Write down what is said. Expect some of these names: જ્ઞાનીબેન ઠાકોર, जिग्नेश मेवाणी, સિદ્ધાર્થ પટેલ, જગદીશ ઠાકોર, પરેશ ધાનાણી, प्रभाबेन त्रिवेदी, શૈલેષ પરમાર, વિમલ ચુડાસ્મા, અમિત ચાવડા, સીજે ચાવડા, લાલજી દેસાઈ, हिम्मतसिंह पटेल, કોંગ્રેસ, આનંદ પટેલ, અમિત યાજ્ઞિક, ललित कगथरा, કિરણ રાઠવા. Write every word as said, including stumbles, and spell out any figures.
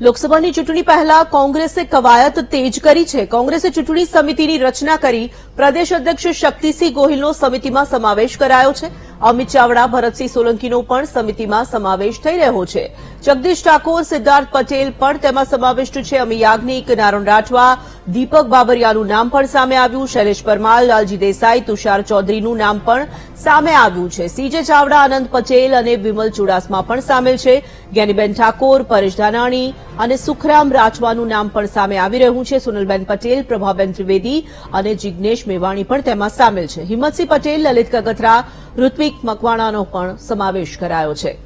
લોકસભાની ચૂંટણી પહેલા કોંગ્રેસે કવાયત તેજ કરી છે। કોંગ્રેસે ચૂંટણી સમિતિની રચના કરી પ્રદેશ અધ્યક્ષ શક્તિ સિંહ ગોહિલનો સમિતિમાં સમાવેશ કરાયો છે। અમિત ચાવડા ભરતસિંહ સોલંકીનો પણ સમિતિમાં સમાવેશ થઈ રહ્યો છે। જગદીશ ઠાકોર સિદ્ધાર્થ પટેલ પણ તેમાં સમાવિષ્ટ છે। અમિત યાજ્ઞિક કિરણ રાઠવા દીપક બાબરિયાનું નામ પણ સામે આવ્યું। શૈલેષ પરમાર લાલજી દેસાઈ તુષાર ચૌધરીનું નામ પણ સામે આવ્યું છે। સીજે ચાવડા આનંદ પટેલ અને વિમલ ચુડાસ્મા પણ સામેલ છે। જ્ઞાનીબેન ઠાકોર પરેશ ધાનાણી અને સુખરામ રાઠવાનું નામ પણ સામે આવી રહ્યું છે। સુनीलबेन पटेल प्रभाबेन त्रिवेदी અને जिग्नेश मेवाणी પણ તેમાં સામેલ છે। हिम्मतसिंह पटेल ललित कगथरा ऋत्विक मकवाणाનો પણ સમાવેશ કરાયો છે।